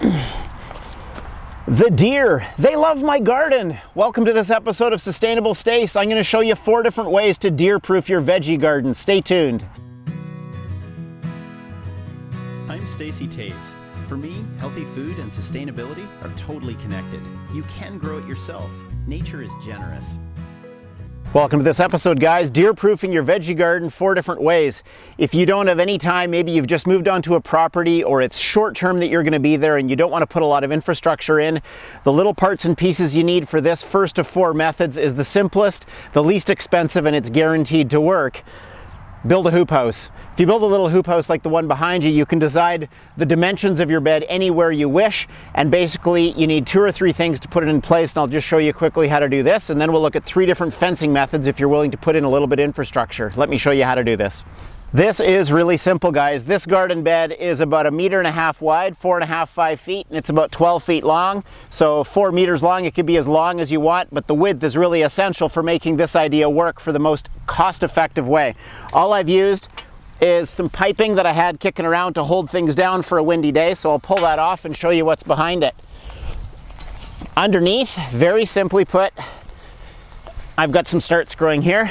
The deer, they love my garden. Welcome to this episode of Sustainable Stace. I'm going to show you 4 different ways to deer-proof your veggie garden. Stay tuned. I'm Stacey Tapes. For me, healthy food and sustainability are totally connected. You can grow it yourself. Nature is generous. Welcome to this episode, guys. Deer-proofing your veggie garden 4 different ways. If you don't have any time, maybe you've just moved onto a property or it's short-term that you're going to be there and you don't want to put a lot of infrastructure in, the little parts and pieces you need for this first of 4 methods is the simplest, the least expensive, and it's guaranteed to work. Build a hoop house. If you build a little hoop house like the one behind you, you can decide the dimensions of your bed anywhere you wish, and basically you need 2 or 3 things to put it in place, and I'll just show you quickly how to do this, and then we'll look at 3 different fencing methods if you're willing to put in a little bit of infrastructure. Let me show you how to do this. This is really simple, guys. This garden bed is about 1.5 meters wide, 4.5 to 5 feet, and it's about 12 feet long. So 4 meters long, it could be as long as you want, but the width is really essential for making this idea work for the most cost-effective way. All I've used is some piping that I had kicking around to hold things down for a windy day, so I'll pull that off and show you what's behind it. Underneath, very simply put, I've got some starts growing here.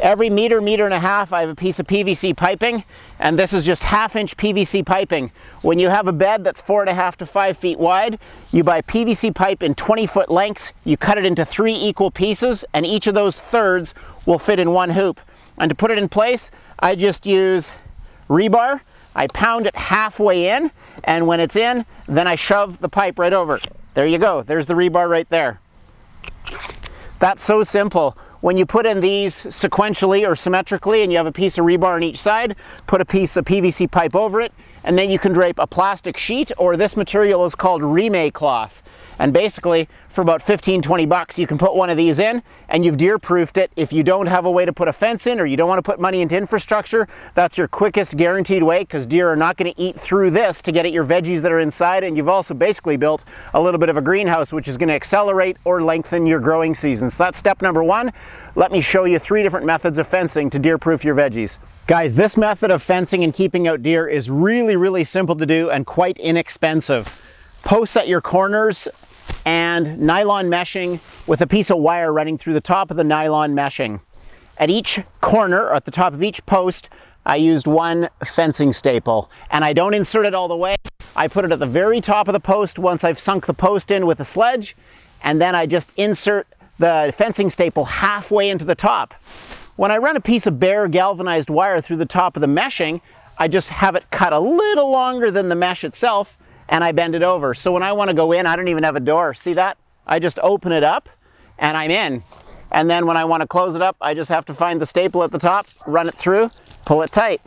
Every meter, 1.5 meters, I have a piece of PVC piping, and this is just 1/2-inch PVC piping. When you have a bed that's 4.5 to 5 feet wide, you buy PVC pipe in 20-foot lengths, you cut it into 3 equal pieces, and each of those thirds will fit in 1 hoop. And to put it in place, I just use rebar, I pound it halfway in, and when it's in, then I shove the pipe right over. There you go, there's the rebar right there. That's so simple. When you put in these sequentially or symmetrically and you have a piece of rebar on each side, put a piece of PVC pipe over it, and then you can drape a plastic sheet, or this material is called Remay cloth. And basically, for about 15-20 bucks, you can put one of these in and you've deer-proofed it. If you don't have a way to put a fence in or you don't want to put money into infrastructure, that's your quickest guaranteed way, because deer are not going to eat through this to get at your veggies that are inside, and you've also basically built a little bit of a greenhouse, which is going to accelerate or lengthen your growing season. So that's step number 1. Let me show you 3 different methods of fencing to deer-proof your veggies. Guys, this method of fencing and keeping out deer is really simple to do and quite inexpensive. Posts at your corners and nylon meshing with a piece of wire running through the top of the nylon meshing. At each corner, or at the top of each post, I used 1 fencing staple, and I don't insert it all the way. I put it at the very top of the post once I've sunk the post in with a sledge, and then I just insert the fencing staple halfway into the top. When I run a piece of bare galvanized wire through the top of the meshing, I just have it cut a little longer than the mesh itself, and I bend it over. So when I want to go in, I don't even have a door. See that? I just open it up and I'm in. And then when I want to close it up, I just have to find the staple at the top, run it through, pull it tight.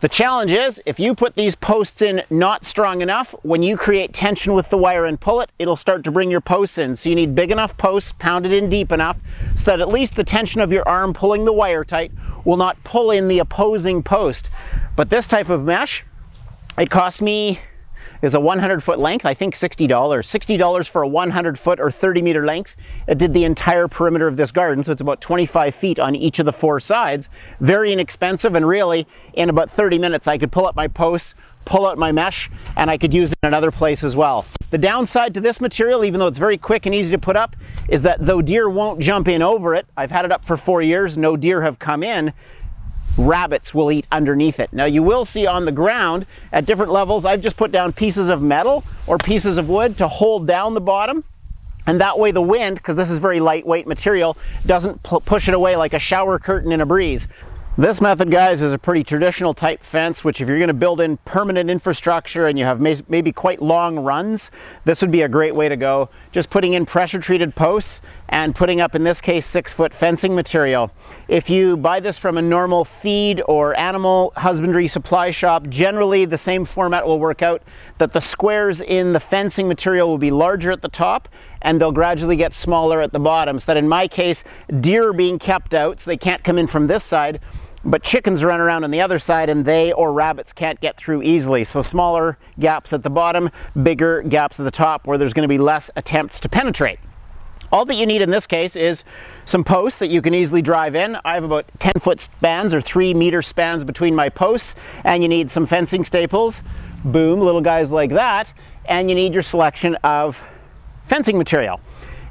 The challenge is, if you put these posts in not strong enough, when you create tension with the wire and pull it, it'll start to bring your posts in. So you need big enough posts, pounded in deep enough, so that at least the tension of your arm pulling the wire tight will not pull in the opposing post. But this type of mesh, it cost me, is a 100-foot length, I think $60. $60 for a 100-foot or 30-meter length. It did the entire perimeter of this garden, so it's about 25 feet on each of the 4 sides. Very inexpensive, and really, in about 30 minutes, I could pull up my posts, pull out my mesh, and I could use it in another place as well. The downside to this material, even though it's very quick and easy to put up, is that though deer won't jump in over it, I've had it up for 4 years, no deer have come in, rabbits will eat underneath it. Now you will see on the ground at different levels, I've just put down pieces of metal or pieces of wood to hold down the bottom, and that way the wind, because this is very lightweight material, doesn't push it away like a shower curtain in a breeze. This method, guys, is a pretty traditional type fence, which if you're going to build in permanent infrastructure and you have maybe quite long runs, this would be a great way to go. Just putting in pressure treated posts and putting up, in this case, 6-foot fencing material. If you buy this from a normal feed or animal husbandry supply shop, generally the same format will work out, that the squares in the fencing material will be larger at the top and they'll gradually get smaller at the bottom, so that in my case, deer are being kept out, so they can't come in from this side, but chickens run around on the other side and they or rabbits can't get through easily. So smaller gaps at the bottom, bigger gaps at the top where there's going to be less attempts to penetrate. All that you need in this case is some posts that you can easily drive in. I have about 10-foot spans or 3-meter spans between my posts, and you need some fencing staples, boom, little guys like that, and you need your selection of fencing material.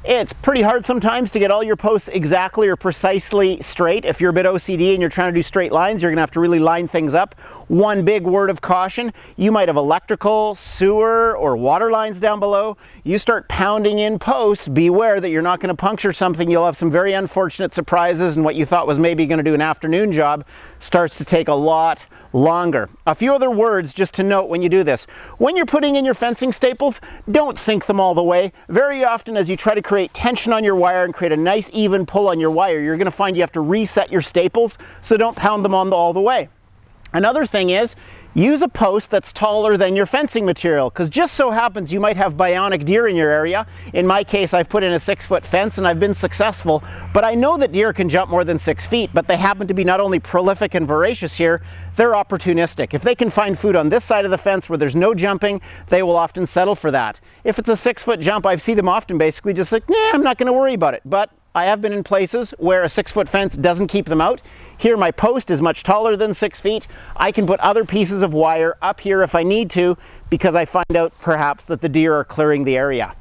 It's pretty hard sometimes to get all your posts exactly or precisely straight. If you're a bit OCD and you're trying to do straight lines, you're gonna have to really line things up. One big word of caution, you might have electrical, sewer, or water lines down below. You start pounding in posts, beware that you're not gonna puncture something. You'll have some very unfortunate surprises, and what you thought was maybe gonna do an afternoon job starts to take a lot longer. A few other words just to note when you do this. When you're putting in your fencing staples, don't sink them all the way. Very often as you try to create tension on your wire and create a nice even pull on your wire, you're going to find you have to reset your staples, so don't pound them on all the way. Another thing is, use a post that's taller than your fencing material, because just so happens you might have bionic deer in your area. In my case, I've put in a 6-foot fence and I've been successful, but I know that deer can jump more than 6 feet, but they happen to be not only prolific and voracious here, they're opportunistic. If they can find food on this side of the fence where there's no jumping, they will often settle for that. If it's a 6-foot jump, I see them often basically just like, nah, I'm not going to worry about it. But I have been in places where a 6-foot fence doesn't keep them out. Here my post is much taller than 6 feet. I can put other pieces of wire up here if I need to, because I find out perhaps that the deer are clearing the area.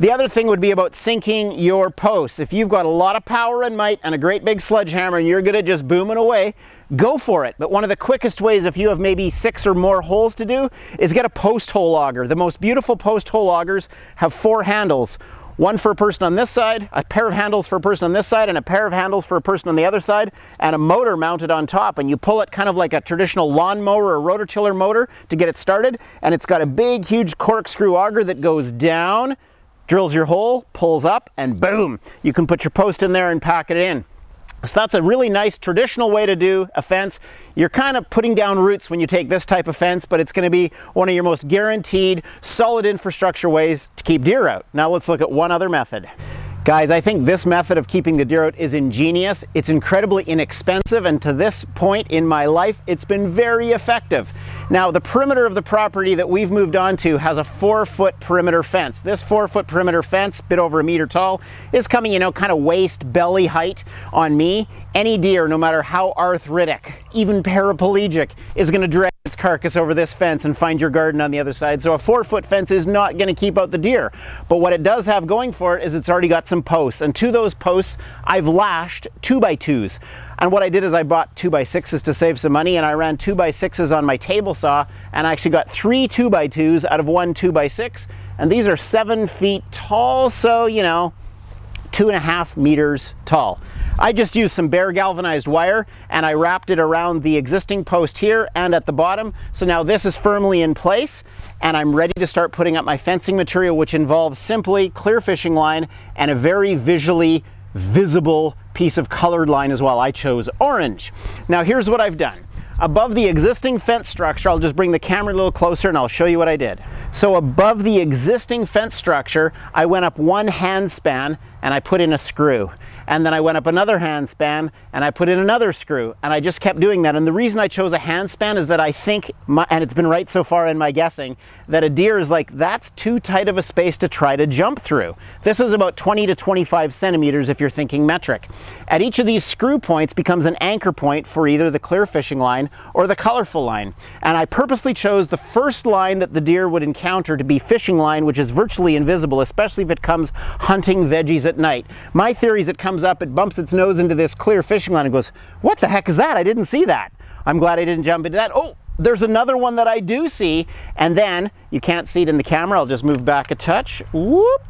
The other thing would be about sinking your posts. If you've got a lot of power and might and a great big sledgehammer and you're good at just booming away, go for it. But one of the quickest ways, if you have maybe 6 or more holes to do, is get a post hole auger. The most beautiful post hole augers have 4 handles. One for a person on this side, a pair of handles for a person on this side, and a pair of handles for a person on the other side, and a motor mounted on top. And you pull it kind of like a traditional lawnmower or rototiller motor to get it started. And it's got a big, huge corkscrew auger that goes down, drills your hole, pulls up, and boom, you can put your post in there and pack it in. So that's a really nice traditional way to do a fence. You're kind of putting down roots when you take this type of fence, but it's going to be one of your most guaranteed solid infrastructure ways to keep deer out. Now let's look at one other method. Guys, I think this method of keeping the deer out is ingenious. It's incredibly inexpensive, and to this point in my life, it's been very effective. Now, the perimeter of the property that we've moved on to has a 4-foot perimeter fence. This 4-foot perimeter fence, a bit over a meter tall, is coming, you know, kind of waist, belly height on me. Any deer, no matter how arthritic, even paraplegic, is going to drag its carcass over this fence and find your garden on the other side. So a 4-foot fence is not going to keep out the deer. But what it does have going for it is it's already got some posts, and to those posts I've lashed 2x2s. And what I did is I bought 2x6s to save some money, and I ran 2x6s on my table saw, and I actually got 3 2x2s out of 1 2x6, and these are 7 feet tall, so you know, 2.5 meters tall. I just used some bare galvanized wire and I wrapped it around the existing post here and at the bottom. So now this is firmly in place and I'm ready to start putting up my fencing material, which involves simply clear fishing line and a very visually visible piece of colored line as well. I chose orange. Now here's what I've done. Above the existing fence structure, I'll just bring the camera a little closer and I'll show you what I did. So above the existing fence structure, I went up 1 hand span and I put in a screw. And then I went up another hand span and I put in another screw, and I just kept doing that. And the reason I chose a hand span is that I think, and it's been right so far in my guessing, that a deer is like, that's too tight of a space to try to jump through. This is about 20 to 25 centimeters if you're thinking metric. At each of these screw points becomes an anchor point for either the clear fishing line or the colorful line. And I purposely chose the first line that the deer would encounter to be fishing line, which is virtually invisible, especially if it comes hunting veggies at night. My theory is it comes up, it bumps its nose into this clear fishing line and goes, what the heck is that? I didn't see that. I'm glad I didn't jump into that. Oh, there's another one that I do see. And then you can't see it in the camera. I'll just move back a touch. Whoop.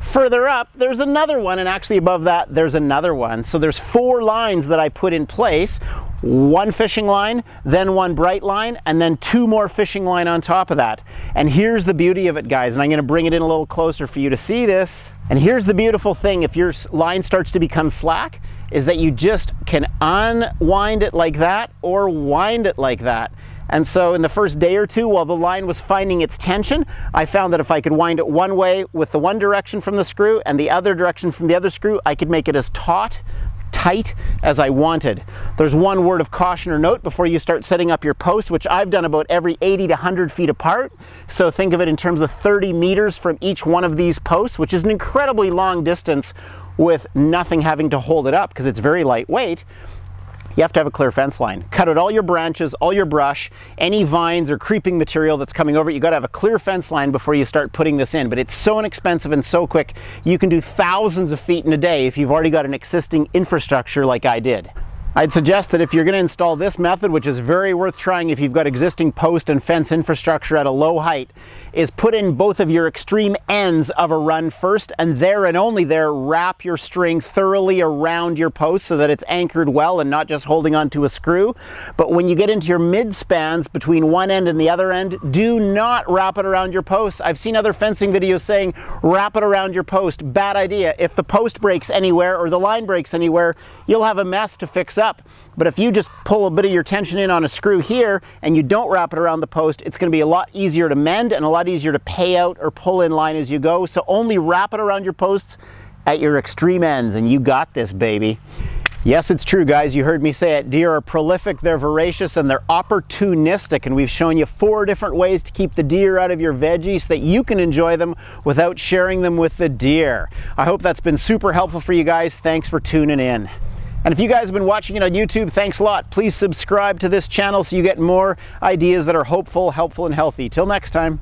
Further up, there's another one, and actually above that, there's another one. So there's 4 lines that I put in place. 1 fishing line, then 1 bright line, and then 2 more fishing line on top of that. And here's the beauty of it, guys, and I'm going to bring it in a little closer for you to see this. And here's the beautiful thing, if your line starts to become slack, is that you just can unwind it like that or wind it like that. And so in the first day or two, while the line was finding its tension, I found that if I could wind it one way with the one direction from the screw and the other direction from the other screw, I could make it as taut tight as I wanted. There's one word of caution or note before you start setting up your posts, which I've done about every 80 to 100 feet apart. So think of it in terms of 30 meters from each one of these posts, which is an incredibly long distance with nothing having to hold it up because it's very lightweight. You have to have a clear fence line. Cut out all your branches, all your brush, any vines or creeping material that's coming over it. You got to have a clear fence line before you start putting this in, but it's so inexpensive and so quick. You can do thousands of feet in a day if you've already got an existing infrastructure like I did. I'd suggest that if you're going to install this method, which is very worth trying if you've got existing post and fence infrastructure at a low height, is put in both of your extreme ends of a run first, and there and only there, wrap your string thoroughly around your post so that it's anchored well and not just holding onto a screw. But when you get into your mid spans between one end and the other end, do not wrap it around your posts. I've seen other fencing videos saying wrap it around your post. Bad idea. If the post breaks anywhere or the line breaks anywhere, you'll have a mess to fix up. But if you just pull a bit of your tension in on a screw here and you don't wrap it around the post, it's going to be a lot easier to mend and a lot easier to pay out or pull in line as you go. So only wrap it around your posts at your extreme ends, and you got this, baby. Yes, it's true, guys. You heard me say it. Deer are prolific, they're voracious, and they're opportunistic. And we've shown you 4 different ways to keep the deer out of your veggies so that you can enjoy them without sharing them with the deer. I hope that's been super helpful for you guys. Thanks for tuning in. And if you guys have been watching it on YouTube, thanks a lot. Please subscribe to this channel so you get more ideas that are hopeful, helpful, and healthy. Till next time.